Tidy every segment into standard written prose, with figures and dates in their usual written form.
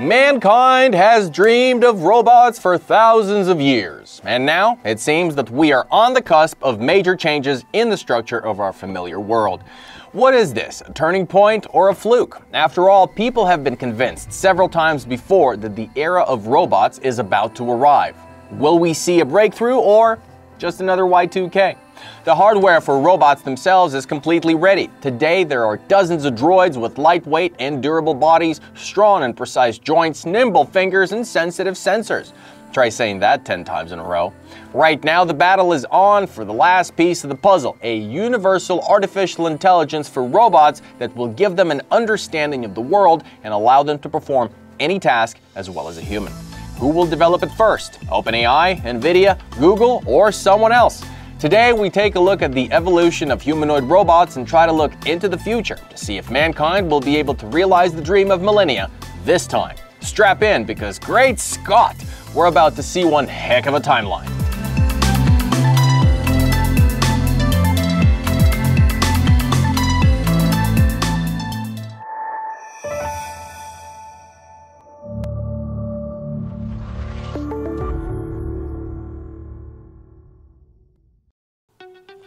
Mankind has dreamed of robots for thousands of years, and now it seems that we are on the cusp of major changes in the structure of our familiar world. What is this, a turning point or a fluke? After all, people have been convinced several times before that the era of robots is about to arrive. Will we see a breakthrough or just another Y2K? The hardware for robots themselves is completely ready. Today, there are dozens of droids with lightweight and durable bodies, strong and precise joints, nimble fingers, and sensitive sensors. Try saying that 10 times in a row. Right now, the battle is on for the last piece of the puzzle, a universal artificial intelligence for robots that will give them an understanding of the world and allow them to perform any task as well as a human. Who will develop it first? OpenAI, NVIDIA, Google, or someone else? Today, we take a look at the evolution of humanoid robots and try to look into the future to see if mankind will be able to realize the dream of millennia this time. Strap in, because great Scott, we're about to see one heck of a timeline.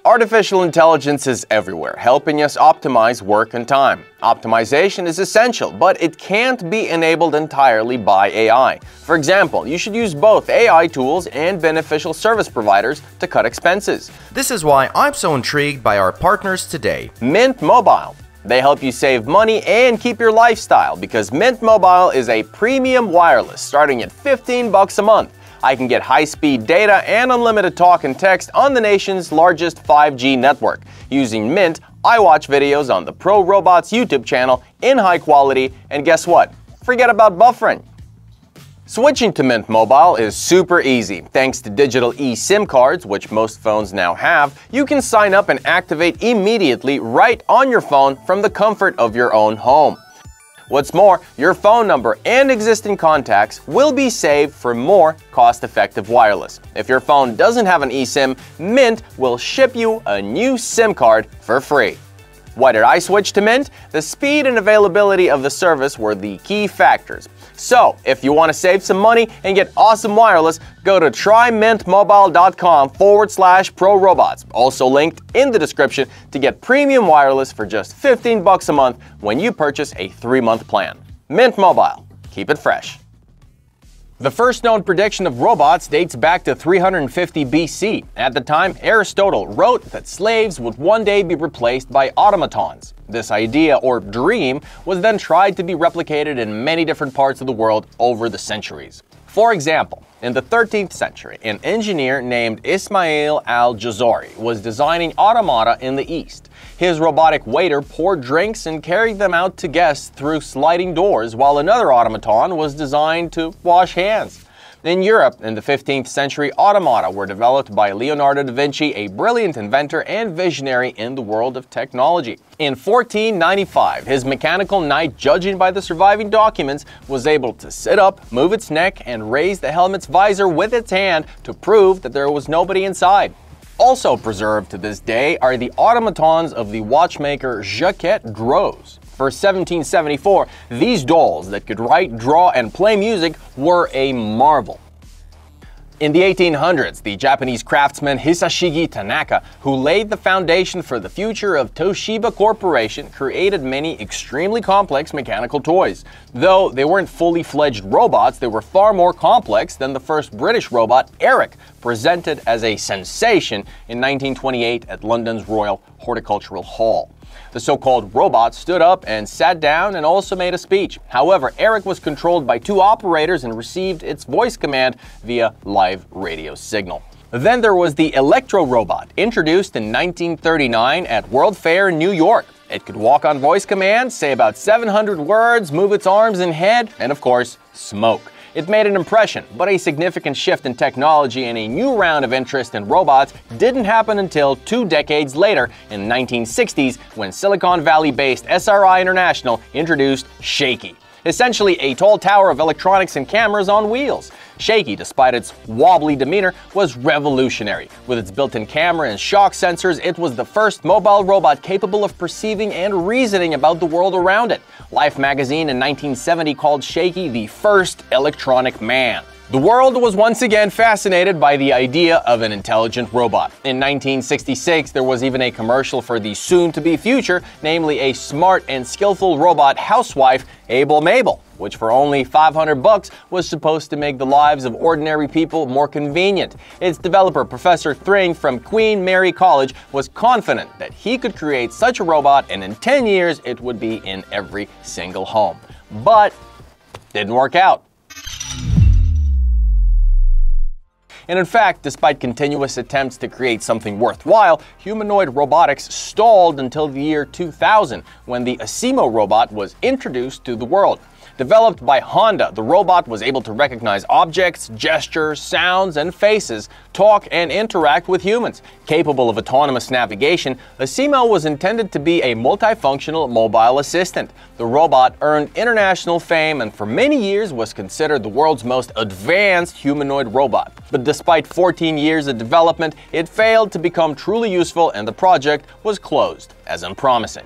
Artificial intelligence is everywhere, helping us optimize work and time. Optimization is essential, but it can't be enabled entirely by AI. For example, you should use both AI tools and beneficial service providers to cut expenses. This is why I'm so intrigued by our partners today. Mint Mobile. They help you save money and keep your lifestyle, because Mint Mobile is a premium wireless starting at $15 a month. I can get high-speed data and unlimited talk and text on the nation's largest 5G network. Using Mint, I watch videos on the Pro Robots YouTube channel in high quality, and guess what? Forget about buffering. Switching to Mint Mobile is super easy. Thanks to digital eSIM cards, which most phones now have, you can sign up and activate immediately right on your phone from the comfort of your own home. What's more, your phone number and existing contacts will be saved for more cost-effective wireless. If your phone doesn't have an eSIM, Mint will ship you a new SIM card for free. Why did I switch to Mint? The speed and availability of the service were the key factors. So, if you want to save some money and get awesome wireless, go to trymintmobile.com/prorobots, also linked in the description, to get premium wireless for just $15 a month when you purchase a 3-month plan. Mint Mobile. Keep it fresh. The first known prediction of robots dates back to 350 BC. At the time, Aristotle wrote that slaves would one day be replaced by automatons. This idea, or dream, was then tried to be replicated in many different parts of the world over the centuries. For example, in the 13th century, an engineer named Ismail al-Jazari was designing automata in the East. His robotic waiter poured drinks and carried them out to guests through sliding doors, while another automaton was designed to wash hands. In Europe, in the 15th century, automata were developed by Leonardo da Vinci, a brilliant inventor and visionary in the world of technology. In 1495, his mechanical knight, judging by the surviving documents, was able to sit up, move its neck, and raise the helmet's visor with its hand to prove that there was nobody inside. Also preserved to this day are the automatons of the watchmaker Jaquet-Droz. For 1774, these dolls that could write, draw, and play music were a marvel. In the 1800s, the Japanese craftsman Hisashige Tanaka, who laid the foundation for the future of Toshiba Corporation, created many extremely complex mechanical toys. Though they weren't fully fledged robots, they were far more complex than the first British robot, Eric, presented as a sensation in 1928 at London's Royal Horticultural Hall. The so-called robot stood up and sat down and also made a speech. However, Eric was controlled by 2 operators and received its voice command via live radio signal. Then there was the Electro Robot, introduced in 1939 at World Fair in New York. It could walk on voice command, say about 700 words, move its arms and head, and of course, smoke. It made an impression, but a significant shift in technology and a new round of interest in robots didn't happen until 2 decades later, in the 1960s, when Silicon Valley-based SRI International introduced Shakey. essentially a tall tower of electronics and cameras on wheels. Shakey, despite its wobbly demeanor, was revolutionary. With its built-in camera and shock sensors, it was the first mobile robot capable of perceiving and reasoning about the world around it. Life magazine in 1970 called Shakey the first electronic man. The world was once again fascinated by the idea of an intelligent robot. In 1966, there was even a commercial for the soon-to-be future, namely a smart and skillful robot housewife, Able Mabel, which for only $500 was supposed to make the lives of ordinary people more convenient. Its developer, Professor Thring from Queen Mary College, was confident that he could create such a robot and in 10 years it would be in every single home. But didn't work out. And in fact, despite continuous attempts to create something worthwhile, humanoid robotics stalled until the year 2000, when the Asimo robot was introduced to the world. Developed by Honda, the robot was able to recognize objects, gestures, sounds, and faces, talk and interact with humans. Capable of autonomous navigation, Asimo was intended to be a multifunctional mobile assistant. The robot earned international fame and for many years was considered the world's most advanced humanoid robot. But despite 14 years of development, it failed to become truly useful and the project was closed as unpromising.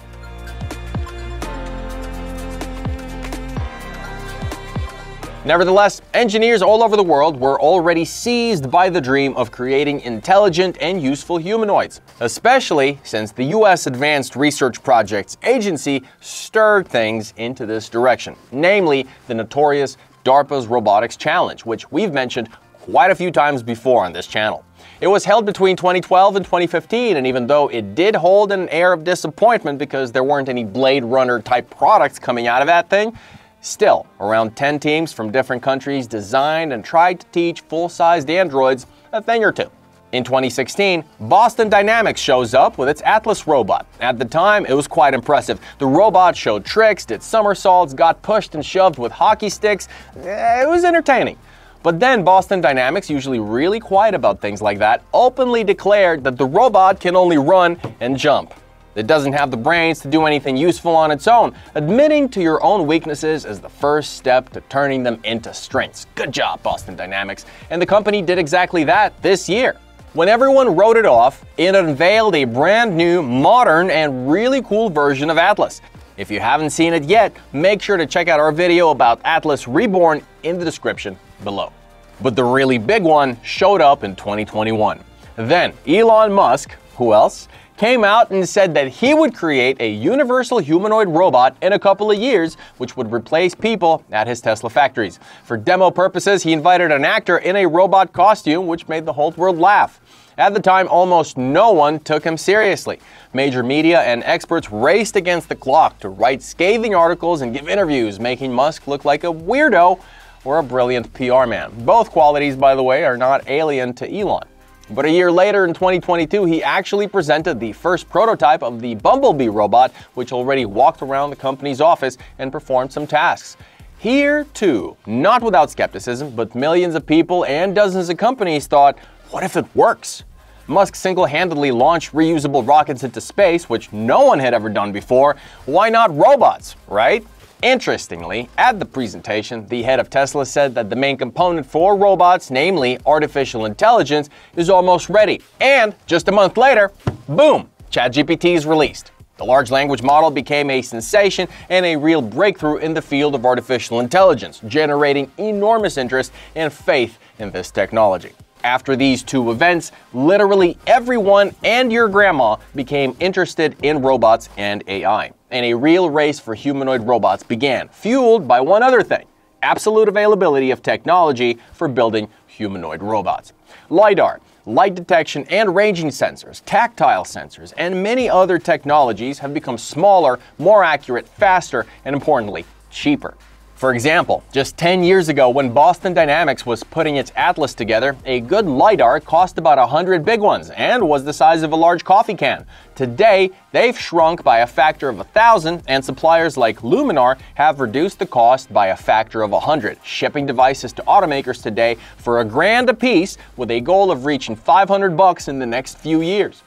Nevertheless, engineers all over the world were already seized by the dream of creating intelligent and useful humanoids, especially since the U.S. Advanced Research Projects Agency stirred things into this direction, namely the notorious DARPA's Robotics Challenge, which we've mentioned quite a few times before on this channel. It was held between 2012 and 2015, and even though it did hold an air of disappointment because there weren't any Blade Runner type products coming out of that thing, still, around 10 teams from different countries designed and tried to teach full-sized androids a thing or two. In 2016, Boston Dynamics shows up with its Atlas robot. At the time, it was quite impressive. The robot showed tricks, did somersaults, got pushed and shoved with hockey sticks. It was entertaining. But then Boston Dynamics, usually really quiet about things like that, openly declared that the robot can only run and jump. It doesn't have the brains to do anything useful on its own. Admitting to your own weaknesses is the first step to turning them into strengths. Good job, Boston Dynamics. And the company did exactly that this year. When everyone wrote it off, it unveiled a brand new, modern, and really cool version of Atlas. If you haven't seen it yet, make sure to check out our video about Atlas Reborn in the description below. But the really big one showed up in 2021. Then Elon Musk, who else? Came out and said that he would create a universal humanoid robot in a couple of years, which would replace people at his Tesla factories. For demo purposes, he invited an actor in a robot costume, which made the whole world laugh. At the time, almost no one took him seriously. Major media and experts raced against the clock to write scathing articles and give interviews, making Musk look like a weirdo or a brilliant PR man. Both qualities, by the way, are not alien to Elon. But a year later, in 2022, he actually presented the first prototype of the Bumblebee robot, which already walked around the company's office and performed some tasks. Here, too, not without skepticism, but millions of people and dozens of companies thought, what if it works? Musk single-handedly launched reusable rockets into space, which no one had ever done before. Why not robots, right? Interestingly, at the presentation, the head of Tesla said that the main component for robots, namely artificial intelligence, is almost ready. And just a month later, boom, ChatGPT is released. The large language model became a sensation and a real breakthrough in the field of artificial intelligence, generating enormous interest and faith in this technology. After these two events, literally everyone and your grandma became interested in robots and AI. And a real race for humanoid robots began, fueled by one other thing: absolute availability of technology for building humanoid robots. LiDAR, light detection and ranging sensors, tactile sensors, and many other technologies have become smaller, more accurate, faster, and importantly, cheaper. For example, just 10 years ago, when Boston Dynamics was putting its Atlas together, a good LiDAR cost about 100 big ones and was the size of a large coffee can. Today, they've shrunk by a factor of 1,000, and suppliers like Luminar have reduced the cost by a factor of 100, shipping devices to automakers today for $1,000 apiece, with a goal of reaching $500 in the next few years.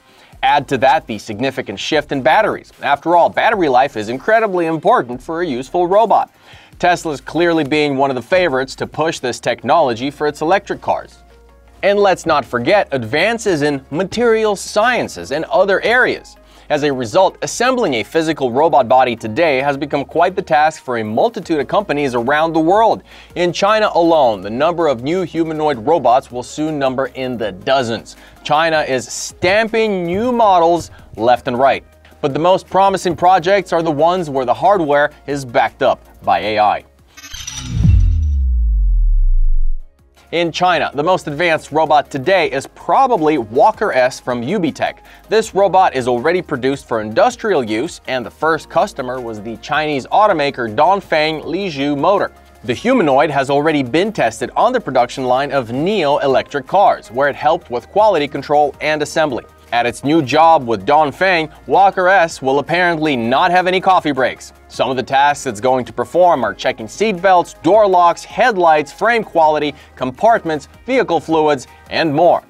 Add to that the significant shift in batteries. After all, battery life is incredibly important for a useful robot. Tesla's clearly being one of the favorites to push this technology for its electric cars. And let's not forget advances in material sciences and other areas. As a result, assembling a physical robot body today has become quite the task for a multitude of companies around the world. In China alone, the number of new humanoid robots will soon number in the dozens. China is stamping new models left and right. But the most promising projects are the ones where the hardware is backed up by AI. In China, the most advanced robot today is probably Walker S from UbiTech. This robot is already produced for industrial use, and the first customer was the Chinese automaker Dongfeng Liuzhou Motor. The humanoid has already been tested on the production line of NIO electric cars, where it helped with quality control and assembly. At its new job with Dongfeng, Walker S will apparently not have any coffee breaks. Some of the tasks it's going to perform are checking seat belts, door locks, headlights, frame quality, compartments, vehicle fluids, and more.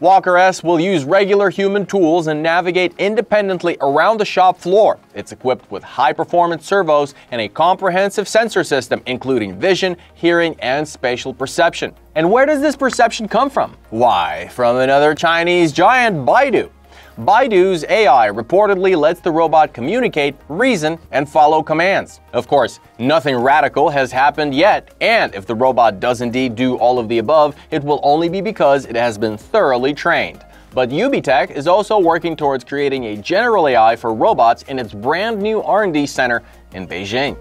Walker S will use regular human tools and navigate independently around the shop floor. It's equipped with high-performance servos and a comprehensive sensor system, including vision, hearing, and spatial perception. And where does this perception come from? Why, from another Chinese giant, Baidu. Baidu's AI reportedly lets the robot communicate, reason, and follow commands. Of course, nothing radical has happened yet, and if the robot does indeed do all of the above, it will only be because it has been thoroughly trained. But UbiTech is also working towards creating a general AI for robots in its brand new R&D center in Beijing.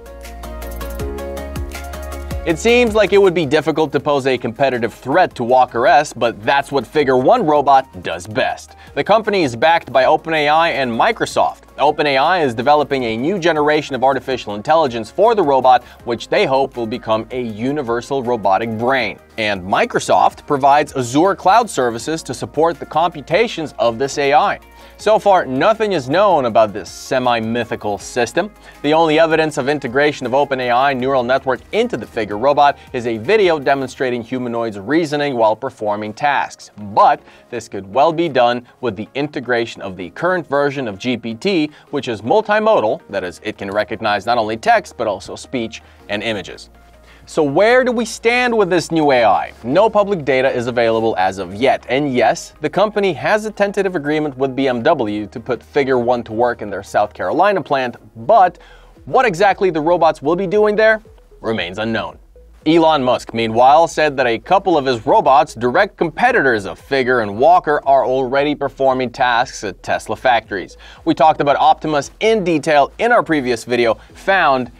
It seems like it would be difficult to pose a competitive threat to Walker S, but that's what Figure 1 Robot does best. The company is backed by OpenAI and Microsoft. OpenAI is developing a new generation of artificial intelligence for the robot, which they hope will become a universal robotic brain. And Microsoft provides Azure cloud services to support the computations of this AI. So far, nothing is known about this semi-mythical system. The only evidence of integration of OpenAI neural network into the Figure robot is a video demonstrating humanoids reasoning while performing tasks. But this could well be done with the integration of the current version of GPT, which is multimodal, that is, it can recognize not only text, but also speech and images. So where do we stand with this new AI? No public data is available as of yet. And yes, the company has a tentative agreement with BMW to put Figure 1 to work in their South Carolina plant, but what exactly the robots will be doing there remains unknown. Elon Musk, meanwhile, said that a couple of his robots, direct competitors of Figure and Walker, are already performing tasks at Tesla factories. We talked about Optimus in detail in our previous video, found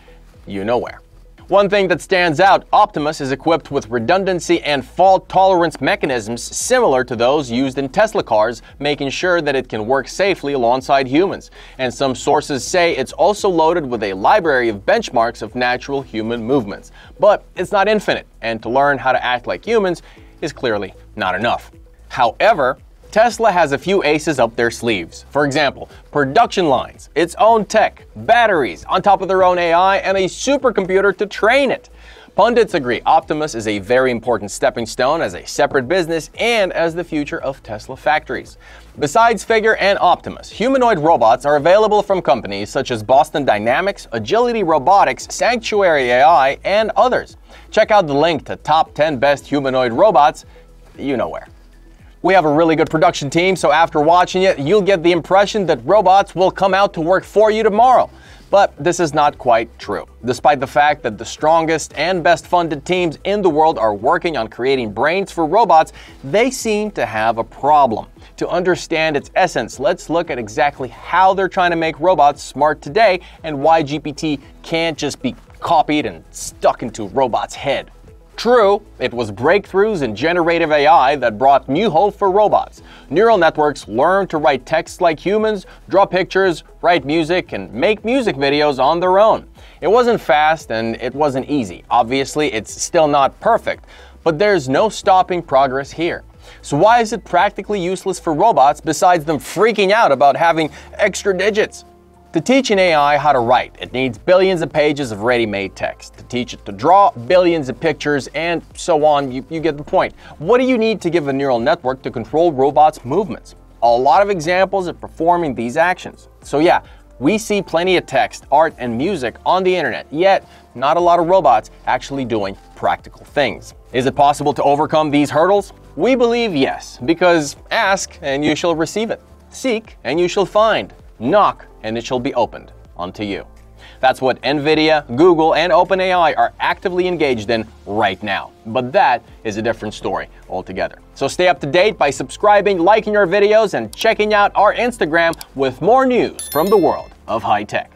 you know where. One thing that stands out, Optimus is equipped with redundancy and fault tolerance mechanisms similar to those used in Tesla cars, making sure that it can work safely alongside humans. And some sources say it's also loaded with a library of benchmarks of natural human movements. But it's not infinite, and to learn how to act like humans is clearly not enough. However, Tesla has a few aces up their sleeves. For example, production lines, its own tech, batteries on top of their own AI, and a supercomputer to train it. Pundits agree Optimus is a very important stepping stone as a separate business and as the future of Tesla factories. Besides Figure and Optimus, humanoid robots are available from companies such as Boston Dynamics, Agility Robotics, Sanctuary AI, and others. Check out the link to Top 10 Best Humanoid Robots, you know where. We have a really good production team, so after watching it, you'll get the impression that robots will come out to work for you tomorrow. But this is not quite true. Despite the fact that the strongest and best funded teams in the world are working on creating brains for robots, they seem to have a problem. To understand its essence, let's look at exactly how they're trying to make robots smart today and why GPT can't just be copied and stuck into a robot's head. True, it was breakthroughs in generative AI that brought new hope for robots. Neural networks learn to write texts like humans, draw pictures, write music, and make music videos on their own. It wasn't fast and it wasn't easy. Obviously, it's still not perfect, but there's no stopping progress here. So why is it practically useless for robots besides them freaking out about having extra digits? To teach an AI how to write, it needs billions of pages of ready-made text. To teach it to draw, billions of pictures, and so on, you get the point. What do you need to give a neural network to control robots' movements? a lot of examples of performing these actions. So yeah, we see plenty of text, art, and music on the internet, yet not a lot of robots actually doing practical things. Is it possible to overcome these hurdles? We believe yes, because ask and you shall receive it. Seek and you shall find. Knock and it shall be opened unto you. That's what NVIDIA, Google, and OpenAI are actively engaged in right now. But that is a different story altogether. So stay up to date by subscribing, liking our videos, and checking out our Instagram with more news from the world of high tech.